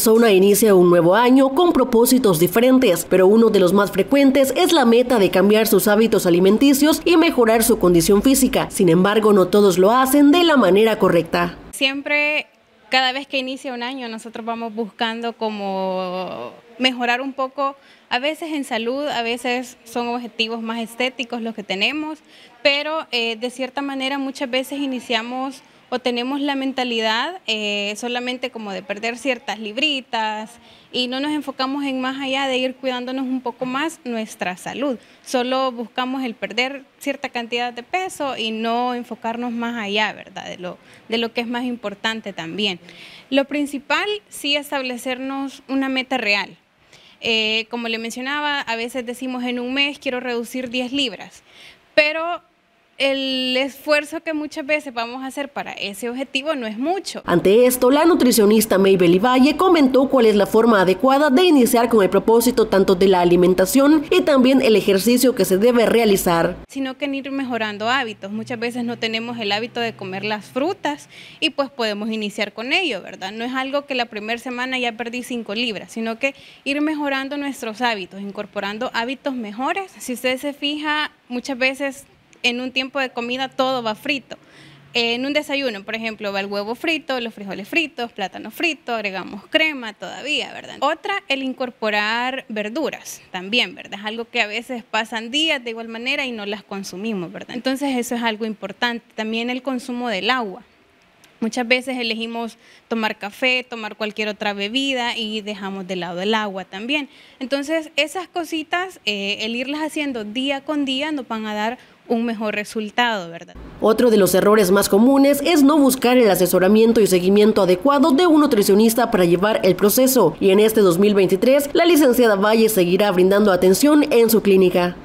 persona inicia un nuevo año con propósitos diferentes, pero uno de los más frecuentes es la meta de cambiar sus hábitos alimenticios y mejorar su condición física. Sin embargo, no todos lo hacen de la manera correcta. Siempre, cada vez que inicia un año, nosotros vamos buscando como mejorar un poco, a veces en salud, a veces son objetivos más estéticos los que tenemos, pero de cierta manera muchas veces iniciamos o tenemos la mentalidad solamente como de perder ciertas libritas y no nos enfocamos en más allá de ir cuidándonos un poco más nuestra salud. Solo buscamos el perder cierta cantidad de peso y no enfocarnos más allá, ¿verdad? De lo que es más importante también. Lo principal sí establecernos una meta real. Como le mencionaba, a veces decimos en un mes quiero reducir 10 libras, pero el esfuerzo que muchas veces vamos a hacer para ese objetivo no es mucho. Ante esto, la nutricionista Maybel Ibáñez comentó cuál es la forma adecuada de iniciar con el propósito tanto de la alimentación y también el ejercicio que se debe realizar. Sino que en ir mejorando hábitos. Muchas veces no tenemos el hábito de comer las frutas y pues podemos iniciar con ello, ¿verdad? No es algo que la primera semana ya perdí 5 libras, sino que ir mejorando nuestros hábitos, incorporando hábitos mejores. Si usted se fija, muchas veces en un tiempo de comida todo va frito. En un desayuno, por ejemplo, va el huevo frito, los frijoles fritos, plátano frito, agregamos crema todavía, ¿verdad? Otra, el incorporar verduras también, ¿verdad? Es algo que a veces pasan días de igual manera y no las consumimos, ¿verdad? Entonces eso es algo importante. También el consumo del agua. Muchas veces elegimos tomar café, tomar cualquier otra bebida y dejamos de lado el agua también. Entonces esas cositas, el irlas haciendo día con día nos van a dar un mejor resultado, ¿verdad? Otro de los errores más comunes es no buscar el asesoramiento y seguimiento adecuado de un nutricionista para llevar el proceso. Y en este 2023, la licenciada Valle seguirá brindando atención en su clínica.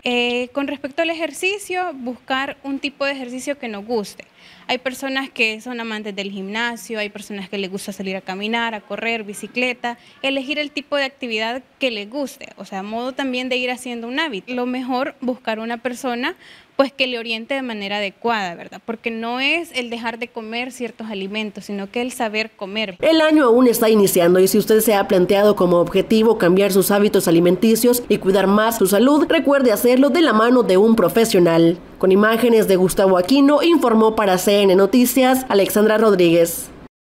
Con respecto al ejercicio, buscar un tipo de ejercicio que nos guste. Hay personas que son amantes del gimnasio, hay personas que les gusta salir a caminar, a correr, bicicleta, elegir el tipo de actividad que les guste, o sea, modo también de ir haciendo un hábito. Lo mejor, buscar una persona pues que le oriente de manera adecuada, ¿verdad? Porque no es el dejar de comer ciertos alimentos, sino que el saber comer. El año aún está iniciando y si usted se ha planteado como objetivo cambiar sus hábitos alimenticios y cuidar más su salud, recuerde hacerlo de la mano de un profesional. Con imágenes de Gustavo Aquino, informó para CNN Noticias, Alexandra Rodríguez.